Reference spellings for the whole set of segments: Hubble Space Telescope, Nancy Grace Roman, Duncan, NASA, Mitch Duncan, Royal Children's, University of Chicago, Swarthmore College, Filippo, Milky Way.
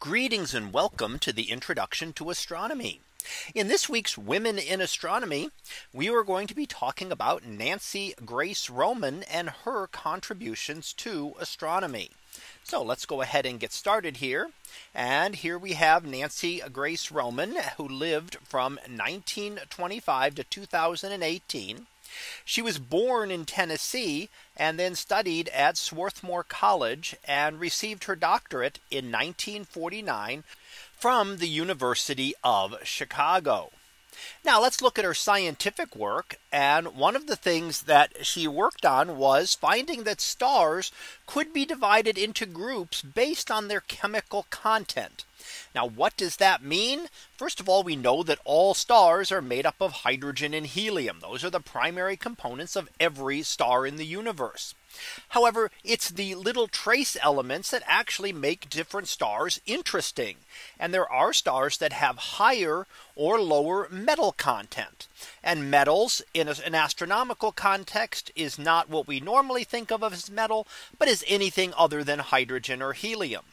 Greetings and welcome to the introduction to astronomy. In this week's Women in Astronomy, we are going to be talking about Nancy Grace Roman and her contributions to astronomy. So let's go ahead and get started here. And here we have Nancy Grace Roman, who lived from 1925 to 2018. She was born in Tennessee and then studied at Swarthmore College and received her doctorate in 1949 from the University of Chicago. Now let's look at her scientific work. And one of the things that she worked on was finding that stars could be divided into groups based on their chemical content. Now, what does that mean? First of all, we know that all stars are made up of hydrogen and helium. Those are the primary components of every star in the universe. However, it's the little trace elements that actually make different stars interesting. And there are stars that have higher or lower metal content. And metals in an astronomical context is not what we normally think of as metal, but is anything other than hydrogen or helium.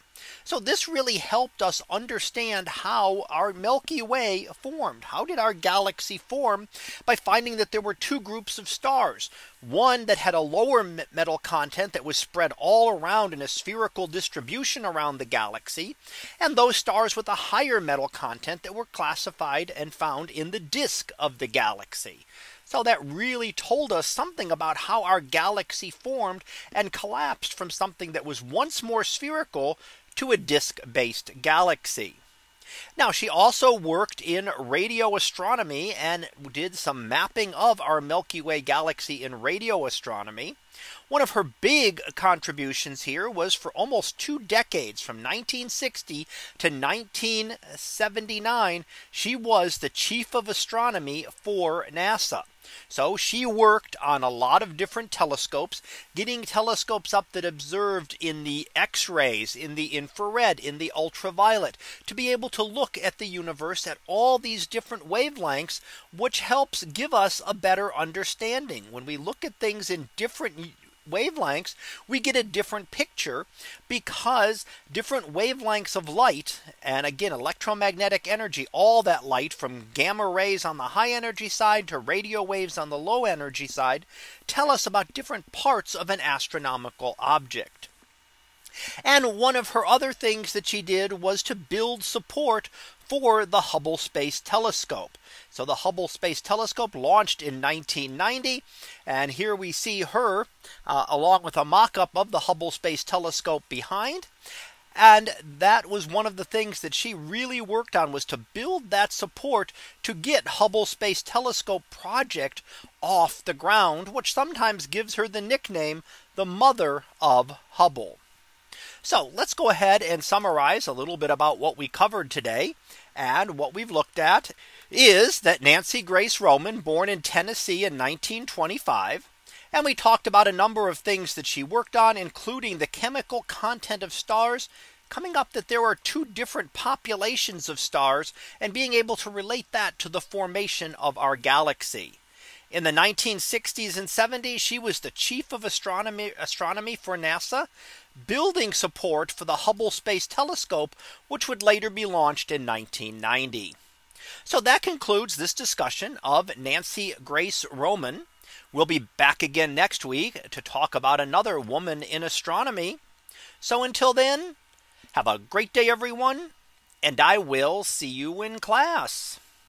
So this really helped us understand how our Milky Way formed. How did our galaxy form? By finding that there were two groups of stars, one that had a lower metal content that was spread all around in a spherical distribution around the galaxy, and those stars with a higher metal content that were classified and found in the disk of the galaxy. So that really told us something about how our galaxy formed and collapsed from something that was once more spherical to a disk-based galaxy. Now, she also worked in radio astronomy and did some mapping of our Milky Way galaxy in radio astronomy. One of her big contributions here was for almost 2 decades, from 1960 to 1979, she was the chief of astronomy for NASA. So she worked on a lot of different telescopes, getting telescopes up that observed in the X-rays, in the infrared, in the ultraviolet, to be able to look at the universe at all these different wavelengths, which helps give us a better understanding. When we look at things in different wavelengths, we get a different picture, because different wavelengths of light, and again, electromagnetic energy, all that light from gamma rays on the high energy side to radio waves on the low energy side, tell us about different parts of an astronomical object. And one of her other things that she did was to build support for the Hubble Space Telescope. So the Hubble Space Telescope launched in 1990. And here we see her along with a mock-up of the Hubble Space Telescope behind. And that was one of the things that she really worked on, was to build that support to get Hubble Space Telescope project off the ground, which sometimes gives her the nickname, the Mother of Hubble. So let's go ahead and summarize a little bit about what we covered today. And what we've looked at is that Nancy Grace Roman, born in Tennessee in 1925. And we talked about a number of things that she worked on, including the chemical content of stars, coming up that there are two different populations of stars, and being able to relate that to the formation of our galaxy. In the 1960s and 70s, she was the chief of astronomy for NASA, building support for the Hubble Space Telescope, which would later be launched in 1990. So that concludes this discussion of Nancy Grace Roman. We'll be back again next week to talk about another woman in astronomy. So until then, have a great day, everyone, and I will see you in class.